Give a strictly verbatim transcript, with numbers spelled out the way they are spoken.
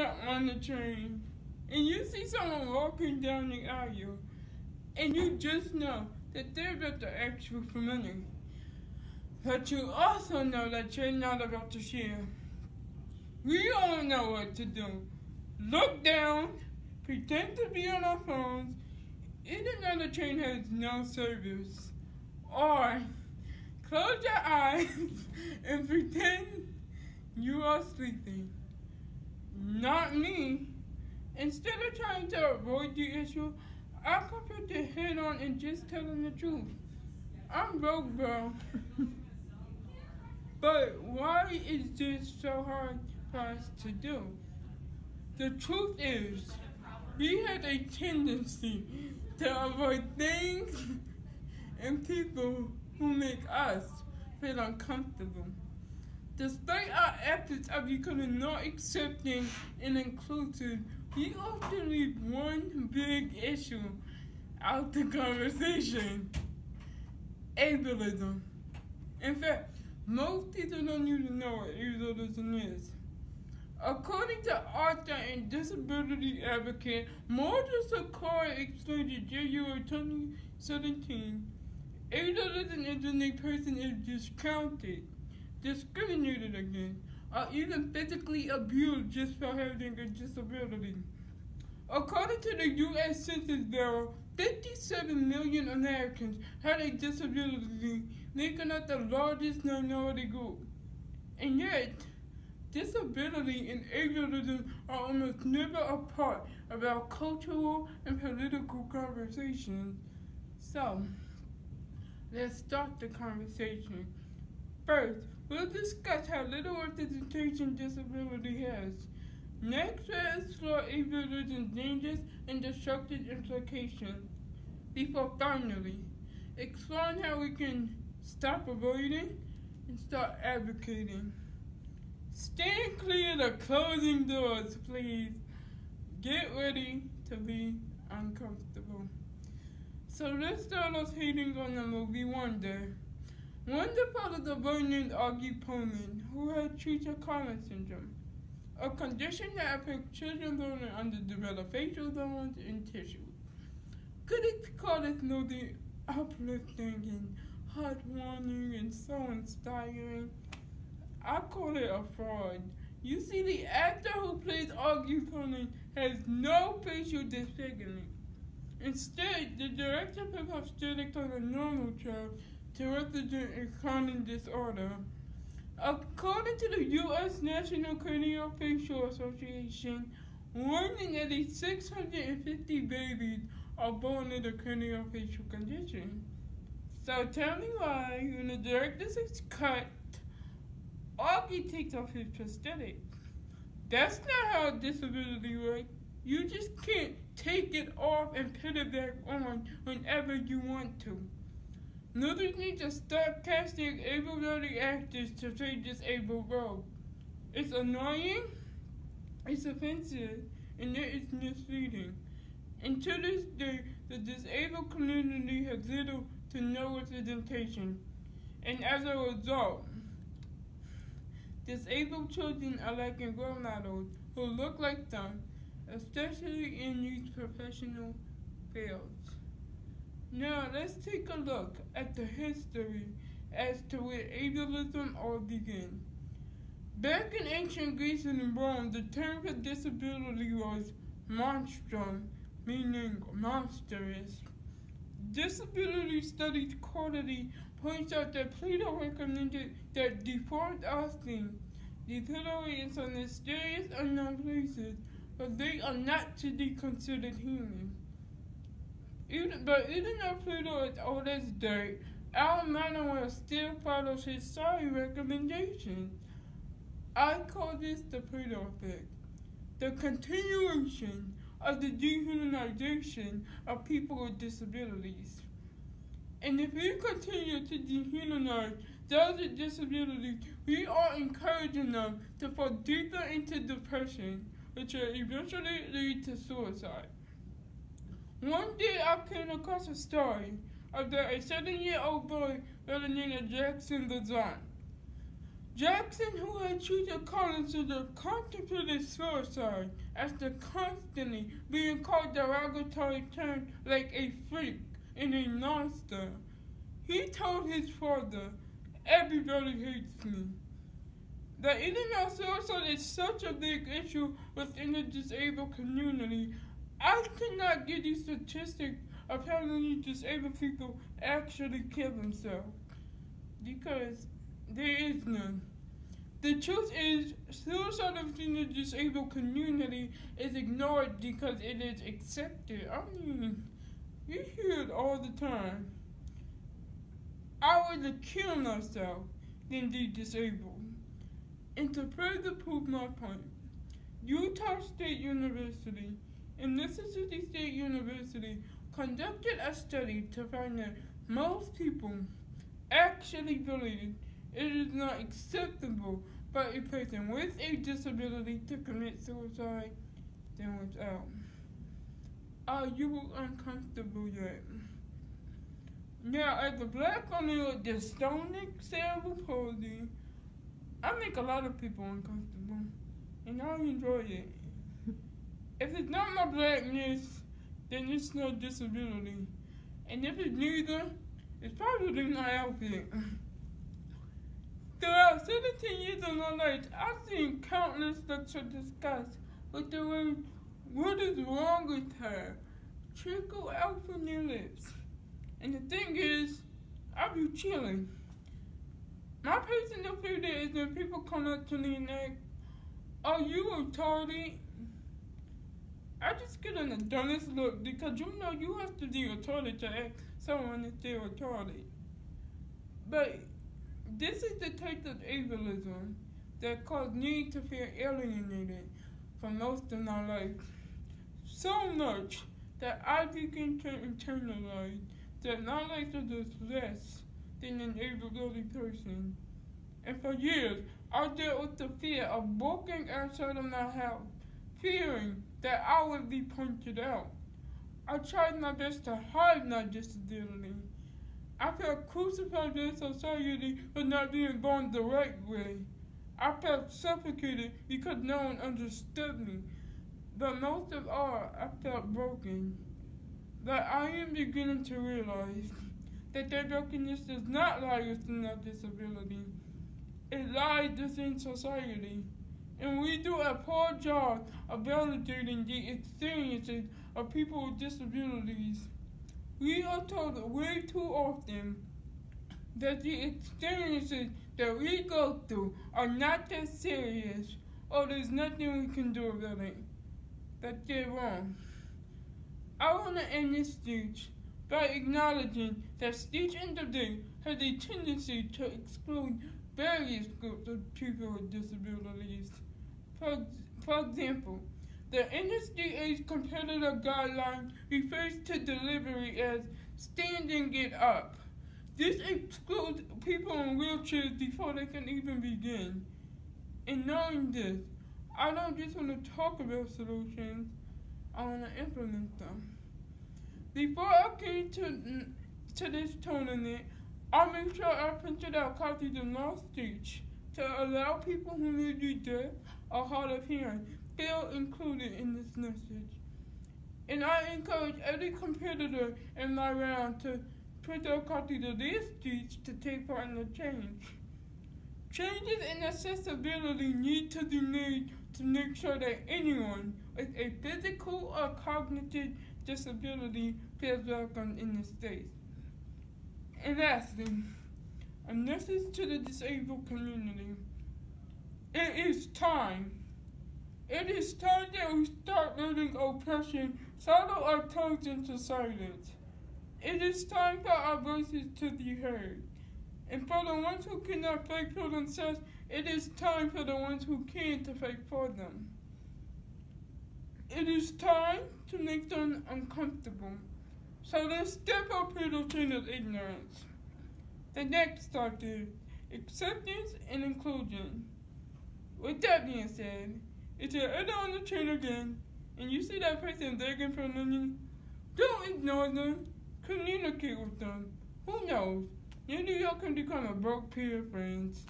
you're on the train and you see someone walking down the aisle and you just know that they're about to ask you for money. But you also know that you're not about to share. We all know what to do. Look down, pretend to be on our phones, even though the train has no service. Or close your eyes and pretend you are sleeping. Not me. Instead of trying to avoid the issue, I confront it head on and just tell them the truth. I'm broke, bro. But why is this so hard for us to do? The truth is, we have a tendency to avoid things and people who make us feel uncomfortable. Despite our efforts of becoming more accepting and inclusive, we often leave one big issue out the conversation: ableism. In fact, most people don't even know what ableism is. According to author and disability advocate Morgan Sikora, explained in January twenty seventeen, ableism is when a person is discounted, discriminated against, or even physically abused just for having a disability. According to the U S Census Bureau, fifty-seven million Americans had a disability, making up the largest minority group. And yet, disability and ableism are almost never a part of our cultural and political conversations. So, let's start the conversation. First, we'll discuss how little representation disability has. Next, we'll explore ableism's dangers and destructive implications. Before finally, exploring how we can stop avoiding and start advocating. Stand clear of the closing doors, please. Get ready to be uncomfortable. So let's start off hating on the movie Wonder. Wonder follows a boy named Augie Pullman, who had Trichocornea syndrome, a condition that affects children born with underdeveloped facial bones and tissues. Critics call this movie uplifting and heartwarming and so inspiring. I call it a fraud. You see, the actor who plays Augie Pullman has no facial disfigurement. Instead, the director picks up aesthetics on a normal child to represent a common disorder. According to the U S National Craniofacial Association, one in every six hundred fifty babies are born with a craniofacial condition. So tell me why, when the director's is cut, Augie takes off his prosthetic. That's not how disability works. You just can't take it off and put it back on whenever you want to. Mothers need to stop casting able-bodied actors to play disabled roles. It's annoying, it's offensive, and it is misleading. And to this day, the disabled community has little to no representation. And as a result, disabled children are lacking role models who look like them, especially in these professional fields. Now, let's take a look at the history as to where ableism all began. Back in ancient Greece and Rome, the term for disability was monstrum, meaning monstrous. Disability Studies' Quarterly points out that Plato recommended that deformed offspring be put away in some mysterious unknown places, but they are not to be considered human. Even, but even though Pluto is old as dirt, our modern world still follows his sorry recommendations. I call this the Plato effect, the continuation of the dehumanization of people with disabilities. And if we continue to dehumanize those with disabilities, we are encouraging them to fall deeper into depression, which will eventually lead to suicide. One day I came across a story about a seven-year-old boy by the name of Jackson. Jackson, who had treated Collins as a contemplative suicide after constantly being called derogatory terms like a freak and a monster, he told his father, "Everybody hates me." The internet suicide is such a big issue within the disabled community. I could not get these statistics of how many disabled people actually kill themselves, because there is none. The truth is, suicide within the disabled community is ignored because it is accepted. I mean, you hear it all the time. I would kill myself than the disabled. And to further prove my point, Utah State University and Mississippi State University conducted a study to find that most people actually believe it is not acceptable for a person with a disability to commit suicide than without. Are you uncomfortable yet? Now, as a black owner with dystonic cerebral palsy, I make a lot of people uncomfortable, and I enjoy it. If it's not my blackness, then it's no disability. And if it's neither, it's probably not outfit. Throughout seventeen years of my life, I've seen countless lectures discussed with the word, "What is wrong with her?" trickle out from their lips. And the thing is, I'll be chilling. My personal favorite is when people come up to me and ask, "Are you retarded?" I just get on the dumbest look, because you know you have to be retarded to ask someone if they're retarded. But this is the type of ableism that caused me to feel alienated for most of my life. So much that I began to internalize that my life was less than an able-bodied person. And for years, I dealt with the fear of walking outside of my house, fearing that I would be pointed out. I tried my best to hide my disability. I felt crucified by society for not being born the right way. I felt suffocated because no one understood me. But most of all, I felt broken. But I am beginning to realize that that brokenness does not lie within our disability. It lies within society. And we do a poor job of validating the experiences of people with disabilities. We are told way too often that the experiences that we go through are not that serious, or there's nothing we can do about it. That they're wrong. I want to end this speech by acknowledging that speech in the day has a tendency to exclude various groups of people with disabilities. For, for example, the N S D A's competitor guideline refers to delivery as standing it up. This excludes people in wheelchairs before they can even begin. And knowing this, I don't just want to talk about solutions, I want to implement them. Before I came to, to this tournament, I made sure I printed out copies of my speech to allow people who may be deaf or hard of hearing feel included in this message. And I encourage every competitor in my round to print out copies of their speech to take part in the change. Changes in accessibility need to be made to make sure that anyone with a physical or cognitive disability feels welcome in the state. And lastly, a message to the disabled community. It is time. It is time that we start letting oppression settle our tongues into silence. It is time for our voices to be heard. And for the ones who cannot fight for themselves, it is time for the ones who can to fight for them. It is time to make them uncomfortable. So let's step up here to change of ignorance. The next step is acceptance and inclusion. With that being said, if you're ever on the train again and you see that person begging for money, don't ignore them. Communicate with them. Who knows? You and you can become a broke pair of friends.